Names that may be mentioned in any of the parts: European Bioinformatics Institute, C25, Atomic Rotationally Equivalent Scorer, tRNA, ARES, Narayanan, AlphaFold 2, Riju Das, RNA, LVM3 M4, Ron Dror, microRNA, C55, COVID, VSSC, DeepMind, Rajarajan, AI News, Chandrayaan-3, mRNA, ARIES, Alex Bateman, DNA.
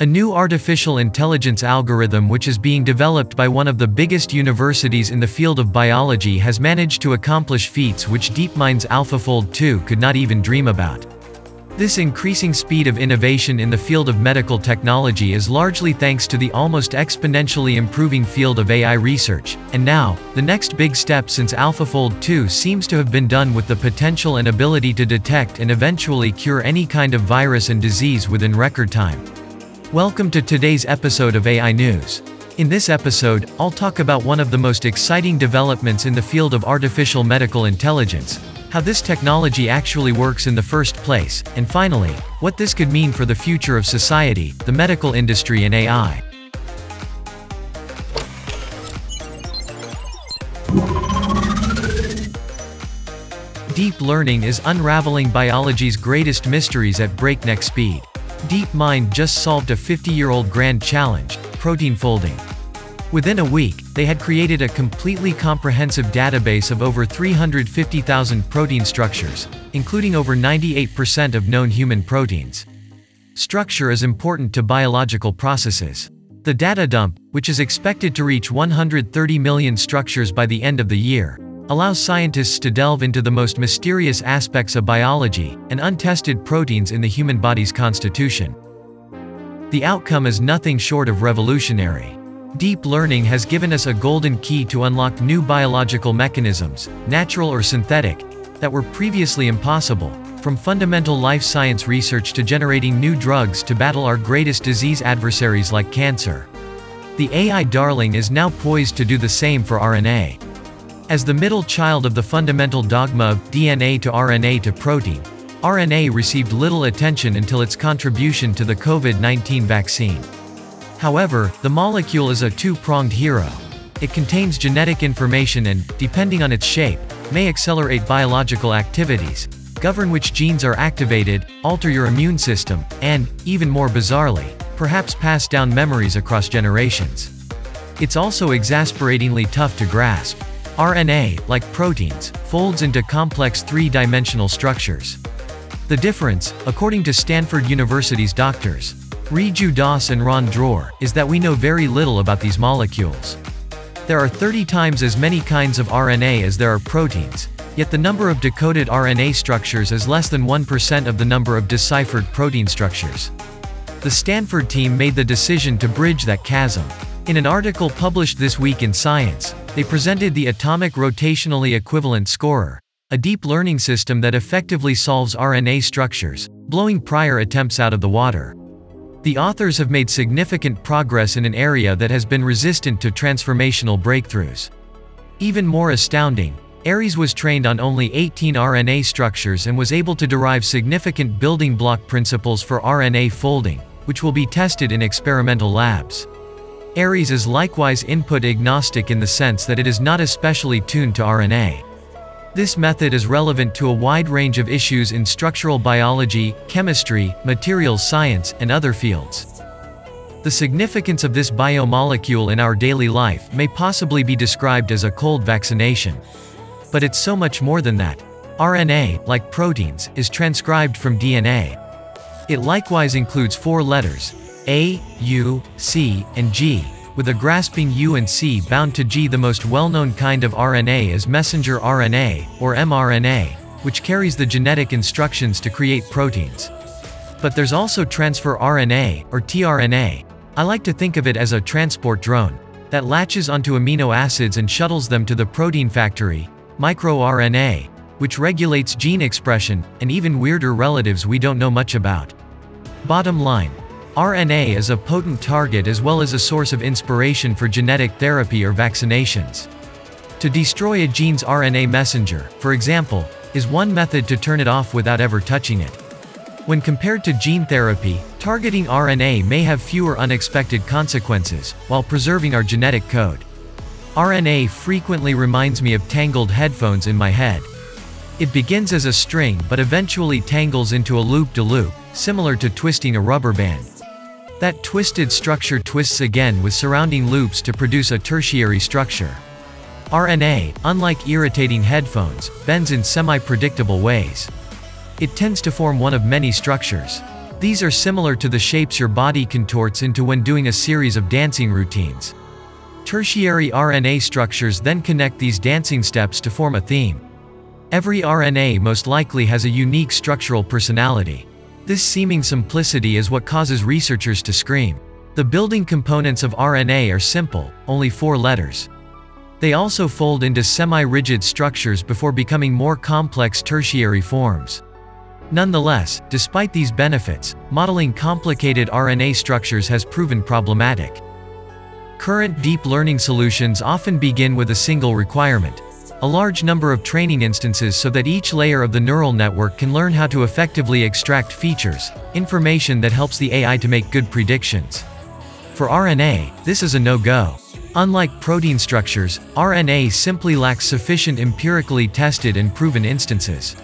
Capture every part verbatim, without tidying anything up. A new artificial intelligence algorithm which is being developed by one of the biggest universities in the field of biology has managed to accomplish feats which DeepMind's AlphaFold two could not even dream about. This increasing speed of innovation in the field of medical technology is largely thanks to the almost exponentially improving field of A I research, and now, the next big step since AlphaFold two seems to have been done with the potential and ability to detect and eventually cure any kind of virus and disease within record time. Welcome to today's episode of A I News. In this episode, I'll talk about one of the most exciting developments in the field of artificial medical intelligence, how this technology actually works in the first place, and finally, what this could mean for the future of society, the medical industry and A I. Deep learning is unraveling biology's greatest mysteries at breakneck speed. DeepMind just solved a fifty-year-old grand challenge, protein folding. Within a week, they had created a completely comprehensive database of over three hundred fifty thousand protein structures, including over ninety-eight percent of known human proteins. Structure is important to biological processes. The data dump, which is expected to reach one hundred thirty million structures by the end of the year, allows scientists to delve into the most mysterious aspects of biology, and untested proteins in the human body's constitution. The outcome is nothing short of revolutionary. Deep learning has given us a golden key to unlock new biological mechanisms, natural or synthetic, that were previously impossible, from fundamental life science research to generating new drugs to battle our greatest disease adversaries like cancer. The A I darling is now poised to do the same for R N A. As the middle child of the fundamental dogma of D N A to R N A to protein, R N A received little attention until its contribution to the COVID nineteen vaccine. However, the molecule is a two-pronged hero. It contains genetic information and, depending on its shape, may accelerate biological activities, govern which genes are activated, alter your immune system, and, even more bizarrely, perhaps pass down memories across generations. It's also exasperatingly tough to grasp. R N A, like proteins, folds into complex three-dimensional structures. The difference, according to Stanford University's doctors, Riju Das and Ron Dror, is that we know very little about these molecules. There are thirty times as many kinds of R N A as there are proteins, yet the number of decoded R N A structures is less than one percent of the number of deciphered protein structures. The Stanford team made the decision to bridge that chasm. In an article published this week in Science, they presented the Atomic Rotationally Equivalent Scorer, a deep learning system that effectively solves R N A structures, blowing prior attempts out of the water. The authors have made significant progress in an area that has been resistant to transformational breakthroughs. Even more astounding, Ares was trained on only eighteen R N A structures and was able to derive significant building block principles for R N A folding, which will be tested in experimental labs. Ares is likewise input agnostic in the sense that it is not especially tuned to R N A. This method is relevant to a wide range of issues in structural biology, chemistry, materials science, and other fields. The significance of this biomolecule in our daily life may possibly be described as a cold vaccination. But it's so much more than that. R N A, like proteins, is transcribed from D N A. It likewise includes four letters, A, U, C, and G, with a grasping U and C bound to G. The most well-known kind of R N A is messenger R N A, or mRNA, which carries the genetic instructions to create proteins. But there's also transfer R N A, or tRNA. I like to think of it as a transport drone that latches onto amino acids and shuttles them to the protein factory, microRNA, which regulates gene expression, and even weirder relatives we don't know much about. Bottom line. R N A is a potent target as well as a source of inspiration for genetic therapy or vaccinations. To destroy a gene's R N A messenger, for example, is one method to turn it off without ever touching it. When compared to gene therapy, targeting R N A may have fewer unexpected consequences, while preserving our genetic code. R N A frequently reminds me of tangled headphones in my head. It begins as a string but eventually tangles into a loop-de-loop, similar to twisting a rubber band. That twisted structure twists again with surrounding loops to produce a tertiary structure. R N A, unlike irritating headphones, bends in semi-predictable ways. It tends to form one of many structures. These are similar to the shapes your body contorts into when doing a series of dancing routines. Tertiary R N A structures then connect these dancing steps to form a theme. Every R N A most likely has a unique structural personality. This seeming simplicity is what causes researchers to scream. The building components of R N A are simple, only four letters. They also fold into semi-rigid structures before becoming more complex tertiary forms. Nonetheless, despite these benefits, modeling complicated R N A structures has proven problematic. Current deep learning solutions often begin with a single requirement: a large number of training instances so that each layer of the neural network can learn how to effectively extract features, information that helps the A I to make good predictions. For R N A, this is a no-go. Unlike protein structures, R N A simply lacks sufficient empirically tested and proven instances.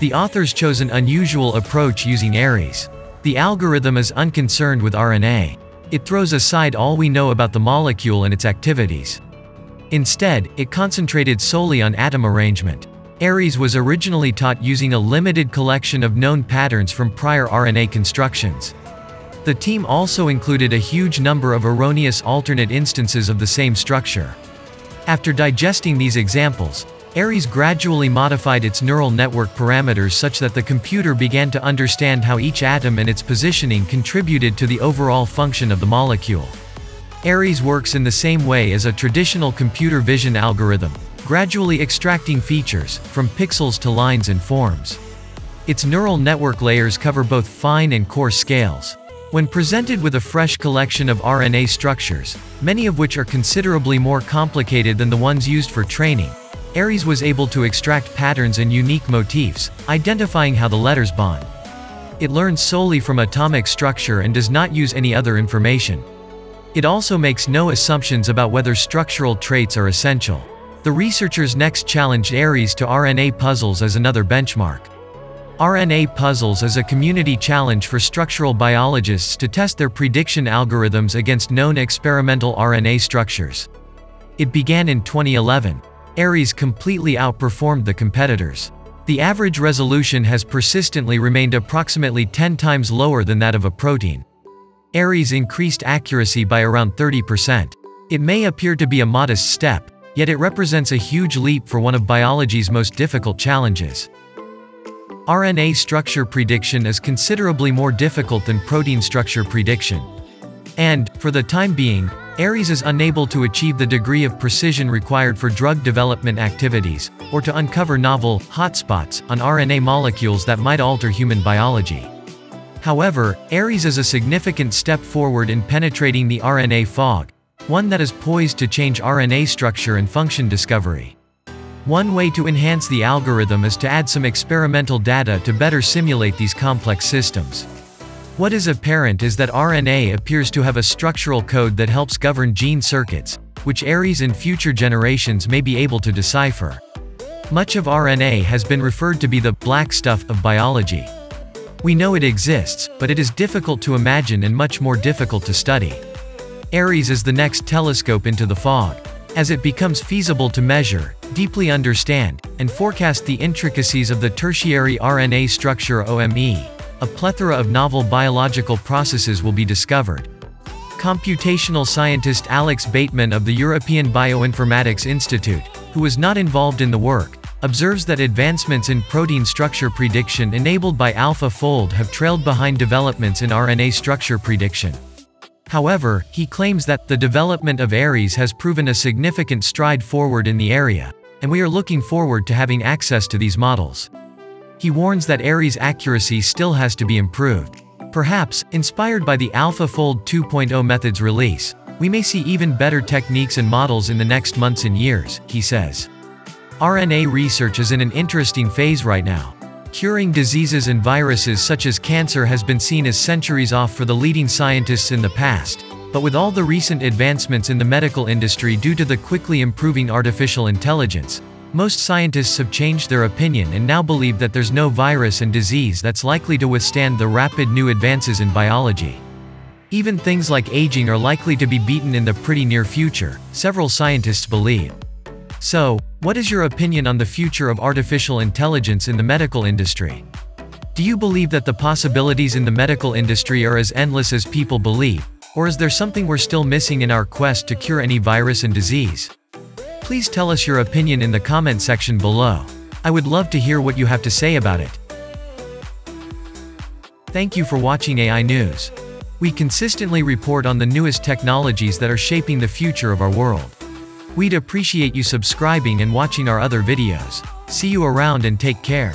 The authors chose an unusual approach using ARIES. The algorithm is unconcerned with R N A. It throws aside all we know about the molecule and its activities. Instead, it concentrated solely on atom arrangement. ARIES was originally taught using a limited collection of known patterns from prior R N A constructions. The team also included a huge number of erroneous alternate instances of the same structure. After digesting these examples, ARIES gradually modified its neural network parameters such that the computer began to understand how each atom and its positioning contributed to the overall function of the molecule. ARIES works in the same way as a traditional computer vision algorithm, gradually extracting features, from pixels to lines and forms. Its neural network layers cover both fine and coarse scales. When presented with a fresh collection of R N A structures, many of which are considerably more complicated than the ones used for training, ARIES was able to extract patterns and unique motifs, identifying how the letters bond. It learns solely from atomic structure and does not use any other information. It also makes no assumptions about whether structural traits are essential. The researchers next challenged ARIES to R N A puzzles as another benchmark. R N A puzzles is a community challenge for structural biologists to test their prediction algorithms against known experimental R N A structures. It began in twenty eleven. ARIES completely outperformed the competitors. The average resolution has persistently remained approximately ten times lower than that of a protein. ARIES increased accuracy by around thirty percent. It may appear to be a modest step, yet it represents a huge leap for one of biology's most difficult challenges. R N A structure prediction is considerably more difficult than protein structure prediction. And, for the time being, ARIES is unable to achieve the degree of precision required for drug development activities, or to uncover novel hotspots on R N A molecules that might alter human biology. However, ARIES is a significant step forward in penetrating the R N A fog, one that is poised to change R N A structure and function discovery. One way to enhance the algorithm is to add some experimental data to better simulate these complex systems. What is apparent is that R N A appears to have a structural code that helps govern gene circuits, which ARIES in future generations may be able to decipher. Much of R N A has been referred to be the black stuff of biology. We know it exists, but it is difficult to imagine and much more difficult to study. ARIES is the next telescope into the fog. As it becomes feasible to measure, deeply understand, and forecast the intricacies of the tertiary R N A structure O M E, a plethora of novel biological processes will be discovered. Computational scientist Alex Bateman of the European Bioinformatics Institute, who was not involved in the work, observes that advancements in protein structure prediction enabled by AlphaFold have trailed behind developments in R N A structure prediction. However, he claims that the development of ARIES has proven a significant stride forward in the area, and we are looking forward to having access to these models. He warns that ARIES' accuracy still has to be improved. Perhaps, inspired by the AlphaFold two point oh method's release, we may see even better techniques and models in the next months and years, he says. R N A research is in an interesting phase right now. Curing diseases and viruses such as cancer has been seen as centuries off for the leading scientists in the past, but with all the recent advancements in the medical industry due to the quickly improving artificial intelligence, most scientists have changed their opinion and now believe that there's no virus and disease that's likely to withstand the rapid new advances in biology. Even things like aging are likely to be beaten in the pretty near future, several scientists believe. So, what is your opinion on the future of artificial intelligence in the medical industry? Do you believe that the possibilities in the medical industry are as endless as people believe, or is there something we're still missing in our quest to cure any virus and disease? Please tell us your opinion in the comment section below. I would love to hear what you have to say about it. Thank you for watching A I News. We consistently report on the newest technologies that are shaping the future of our world. We'd appreciate you subscribing and watching our other videos. See you around and take care.